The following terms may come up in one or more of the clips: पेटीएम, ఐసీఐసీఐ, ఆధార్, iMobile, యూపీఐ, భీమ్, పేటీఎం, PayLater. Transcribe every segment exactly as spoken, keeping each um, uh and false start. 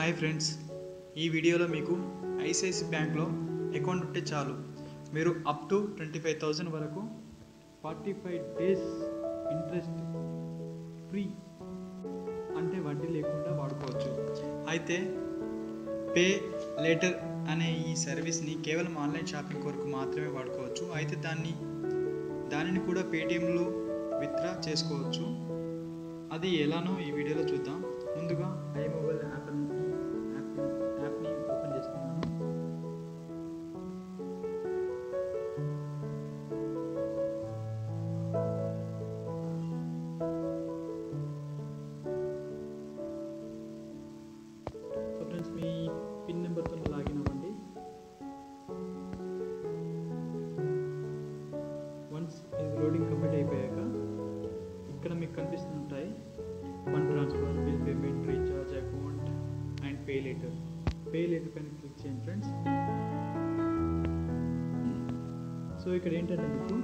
Hi friends ఈ వీడియోలో మీకు ఐసీఎస్ బ్యాంక్ లో అకౌంట్ ఉంటే చాలు మీరు up to twenty five thousand వరకు forty five days interest free అంటే వడ్డీ లేకుండా వాడుకోవచ్చు। అయితే పే లేటర్ అనే ఈ సర్వీస్ ని కేవలం ఆన్లైన్ షాపింగ్ కొరకు మాత్రమే వాడుకోవచ్చు। అయితే దాన్ని దానిని కూడా పేటీఎం లో విత్డ్రా చేసుకోవచ్చు। అది ఎలానో ఈ వీడియోలో చూద్దాం। ముందుగా I mobile app PayLater PayLater पैन क्लिक చేయండి फ्रेंड्स। సో ఇక్కడ ఏంటంటే మీకు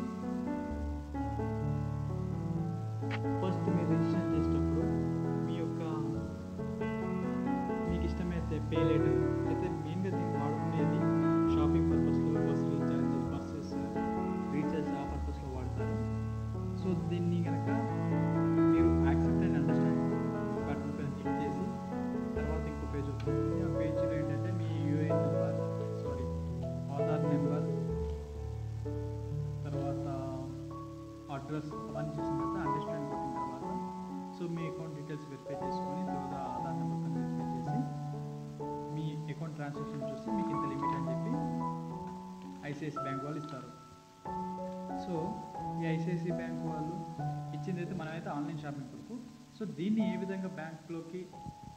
ఫస్ట్ మీరు రిజిస్టర్ చేసినప్పుడు మీ యొక్క మీకు ఇష్టమైతే PayLater అయితే మెయిన్గా దీన్ని వాడుకునేది షాపింగ్ పర్పస్లో బస్ రీఛార్జ్ పర్సెస్ రీఛార్జ్ ఆ పర్పస్లో వాడతారు। సో దీన్ని కనుక మీరు యాక్సెప్ట్ అండ్ అండర్స్టాండ్ బటన్ పైన క్లిక్ చేసి తర్వాత ఇంకో పేజ్ వస్తుంది। ఆ పేజీలో ఏంటంటే మీ UAN number sorry ఆధార్ number తర్వాత అడ్రస్ అవన్నీ చూసిన తర్వాత అండర్స్టాండ్ పెట్టిన తర్వాత సో మీ అకౌంట్ డీటెయిల్స్ వెరిఫై చేసుకొని తర్వాత ఆధార్ నెంబర్తో వెరిఫై చేసి మీ అకౌంట్ ట్రాన్సాక్షన్ చూసి మీకు ఇంత లిమిట్ అని చెప్పి ఐసీఐసీఐ బ్యాంక్ వాళ్ళు ఇస్తారు। సో ఈ ఐసీఐసీఐ బ్యాంక్ వాళ్ళు ఇచ్చిందైతే మనమైతే ఆన్లైన్ షాపింగ్ కొరకు। సో దీన్ని ఏ విధంగా బ్యాంక్లోకి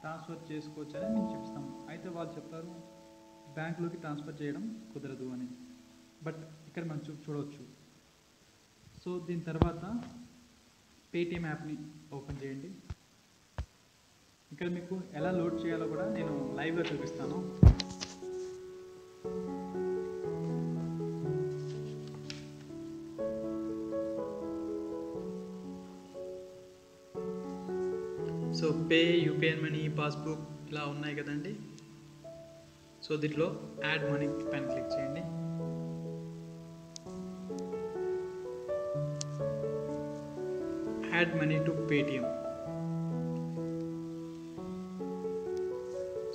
ట్రాన్స్ఫర్ చేసుకోవచ్చు అని మేము చూపిస్తాము। అయితే వాళ్ళు చెప్తారు బ్యాంకులోకి ట్రాన్స్ఫర్ చేయడం కుదరదు అని, బట్ ఇక్కడ మనం చూ చూడవచ్చు। సో దీని తర్వాత పేటీఎం యాప్ని ఓపెన్ చేయండి। ఇక్కడ మీకు ఎలా లోడ్ చేయాలో కూడా నేను లైవ్గా చూపిస్తాను। So pay యూపీఐ money passbook ఇలా ఉన్నాయి కదండి। సో దీంట్లో యాడ్ మనీ పైన క్లిక్ చేయండి। Add money to Paytm.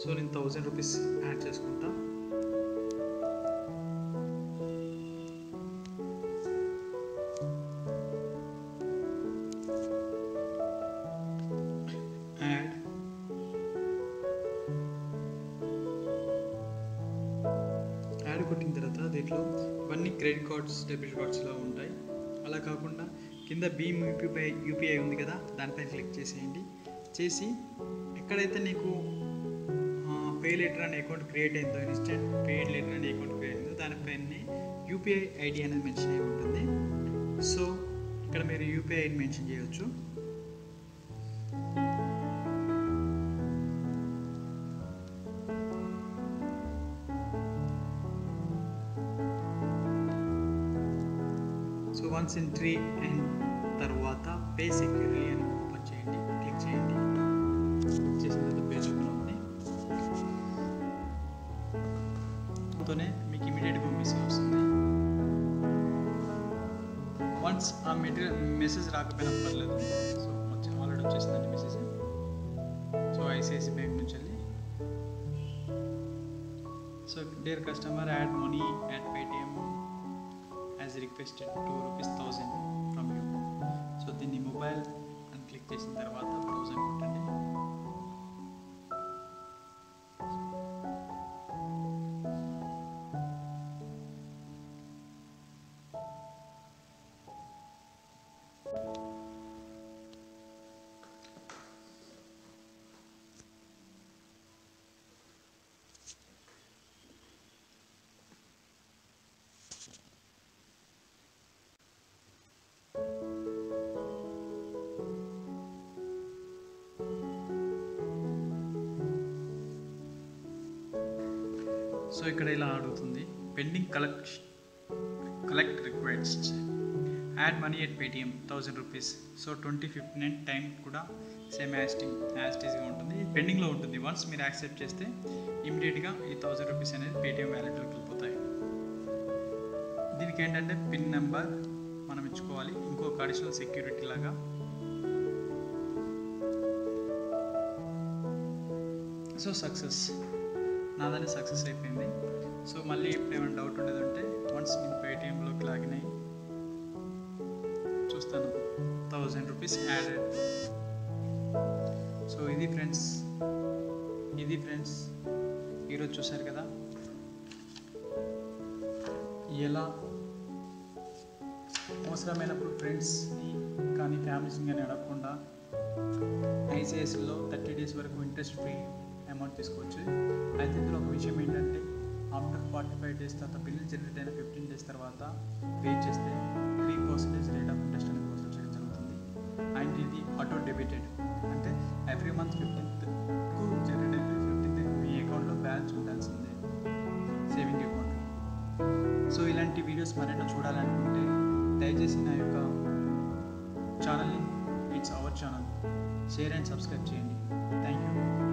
So నేను థౌజండ్ రూపీస్ యాడ్ చేసుకుంటా। కొట్టిన తర్వాత దీంట్లో ఇవన్నీ క్రెడిట్ కార్డ్స్ డెబిట్ కార్డ్స్లో ఉంటాయి। అలా కాకుండా కింద భీమ్ యూపీఐ యూపీఐ ఉంది కదా దానిపైన క్లిక్ చేసేయండి। చేసి ఎక్కడైతే నీకు పేలేటర్ అనే అకౌంట్ క్రియేట్ అయిందో ఇన్స్టెంట్ పేలేటర్ అనే అకౌంట్ క్రియేట్ అయిందో దానిపైన యూపీఐ ఐడి అనేది మెన్షన్ అయి ఉంటుంది। సో ఇక్కడ మీరు యూపీఐ ఐడి మెన్షన్ చేయవచ్చు। సో వన్స్ ఎంట్రీ అండ్ తర్వాత పే సెక్యూరిటీ అని ఓపెన్ చేయండి, క్లిక్ చేయండి। చేసిన తర్వాత పేజ్ ఓపెన్ అవుతుంది। దాంతోనే మీకు ఇమీడియట్గా మెసేజ్ వస్తుంది। వన్స్ ఆ మెటీరియల్ మెసేజ్ రాకపోయినా పర్లేదు। సో వచ్చిన ఆల్రెడీ వచ్చేసిందండి మెసేజ్। సో ఐసీఐసీఐ బ్యాంక్ నుంచి వెళ్ళి so dear customer add money at Paytm as requested two rupees thousand from you. So దీన్ని మొబైల్ అని క్లిక్ చేసిన తర్వాత థౌసండ్ కొట్టండి। సో ఇక్కడ ఇలా అడుగుతుంది pending collect collect request add money at Paytm thousand rupees. So twenty fifty nine time కూడా same as टीज पेंडिंग लो उंटुंदी वन्स मीरू एक्सेप्ट चेस्ते इमीडियट गा ई वन थाउज़ेंड रूपीस अनेदी पेटीएम वैलेट लोकी वेल्लिपोतायी। दीनिकी एंटंटे पिन नंबर मनम इच्चुकोवाली इंकोक अडिशनल सेक्यूरिटी लागा सो सक्सेस नादाने सक्सेस अयिपोयिंदी। सो मल्ली इप्पुडे मन डाउट उंडदंटे वन्स नी पेटीएम लोकी लागिन अय्यि चूस्तानु one thousand rupees added. So इदी फ्रेंड्स इदी फ्रेंड्स ई रोज चूसाరు కదా ఎలా అవసరమైనప్పుడు ఫ్రెండ్స్ ని కానీ ఫ్యామిలీస్ ని కానీ అడగకుండా ఐసీఎస్ లో थर्टी డేస్ వరకు ఇంట్రెస్ట్ ఫ్రీ అమౌంట్ తీసుకోవచ్చు। అయితే ఇందులో ఒక విషయం ఏంటంటే ఆఫ్టర్ ఫార్టీ ఫైవ్ డేస్ తర్వాత బిల్లు జనరేట్ అయిన ఫిఫ్టీన్ డేస్ తర్వాత పే చేస్తే three percentage rate of interest అనేది వసూలు చేయడం జరుగుతుంది। అండ్ ఇది ఆటో డెబిటెడ్ అంటే ఎవ్రీ మంత్ ఫిఫ్టీన్త్ కు జనరేట్ అయితే ఫిఫ్టీన్త్ మీ అకౌంట్లో బ్యాలెన్స్ ఉండాల్సిందే సేవింగ్ అకౌంట్। సో ఇలాంటి వీడియోస్ మరెన్నో చూడాలనుకుంటే దయచేసి నా యొక్క ఛానల్ని it's our channel share and subscribe చేయండి। Thank you.